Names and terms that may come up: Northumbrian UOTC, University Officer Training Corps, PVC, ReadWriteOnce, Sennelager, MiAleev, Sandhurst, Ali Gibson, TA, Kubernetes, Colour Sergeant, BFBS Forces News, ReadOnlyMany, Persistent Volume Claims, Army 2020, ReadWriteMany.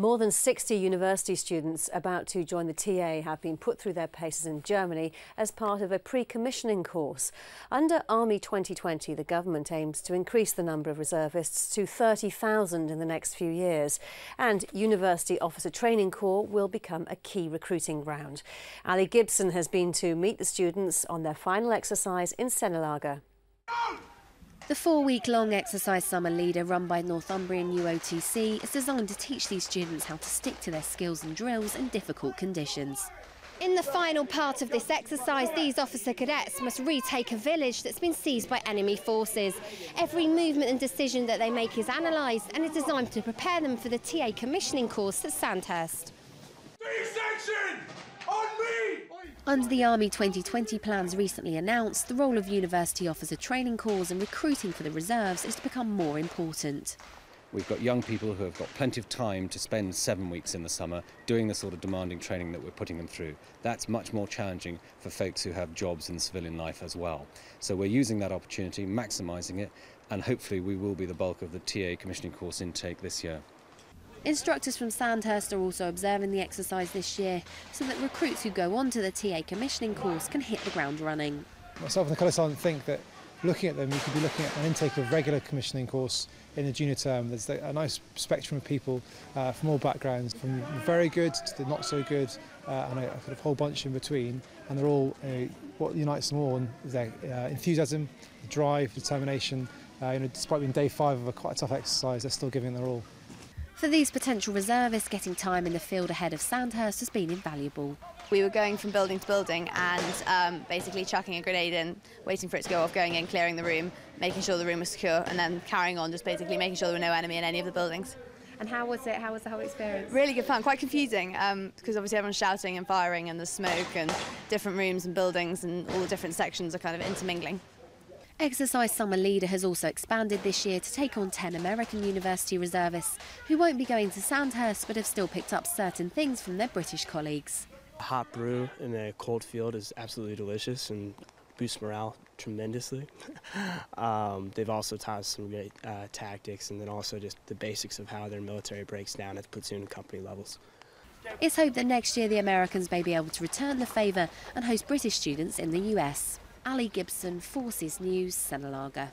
More than 60 university students about to join the TA have been put through their paces in Germany as part of a pre-commissioning course. Under Army 2020, the government aims to increase the number of reservists to 30,000 in the next few years. And University Officer Training Corps will become a key recruiting ground. Ali Gibson has been to meet the students on their final exercise in Sennelager. The four-week-long exercise summer leader run by Northumbrian UOTC is designed to teach these students how to stick to their skills and drills in difficult conditions. In the final part of this exercise, these officer cadets must retake a village that's been seized by enemy forces. Every movement and decision that they make is analysed and is designed to prepare them for the TA commissioning course at Sandhurst. D-section! Under the Army 2020 plans recently announced, the role of University Officer Training Corps in recruiting for the reserves is to become more important. We've got young people who have got plenty of time to spend 7 weeks in the summer doing the sort of demanding training that we're putting them through. That's much more challenging for folks who have jobs in civilian life as well. So we're using that opportunity, maximising it, and hopefully we will be the bulk of the TA commissioning course intake this year. Instructors from Sandhurst are also observing the exercise this year so that recruits who go on to the TA commissioning course can hit the ground running. Myself and the Colour Sergeant think that looking at them, you could be looking at an intake of regular commissioning course in the junior term. There's a nice spectrum of people from all backgrounds, from very good to the not so good, and a kind of whole bunch in between. And they're all, what unites them all is their enthusiasm, the drive, determination. Despite being day 5 of quite a tough exercise, they're still giving their all. For these potential reservists, getting time in the field ahead of Sandhurst has been invaluable. We were going from building to building and basically chucking a grenade in, waiting for it to go off, going in, clearing the room, making sure the room was secure, and then carrying on, just basically making sure there were no enemy in any of the buildings. And how was it? How was the whole experience? Really good fun, quite confusing, because obviously everyone's shouting and firing and there's smoke and different rooms and buildings and all the different sections are kind of intermingling. Exercise Summer Leader has also expanded this year to take on 10 American university reservists who won't be going to Sandhurst but have still picked up certain things from their British colleagues. A hot brew in a cold field is absolutely delicious and boosts morale tremendously. They've also taught us some great tactics and then also just the basics of how their military breaks down at the platoon and company levels. It's hoped that next year the Americans may be able to return the favour and host British students in the US. Ali Gibson, Forces News, Sennelager.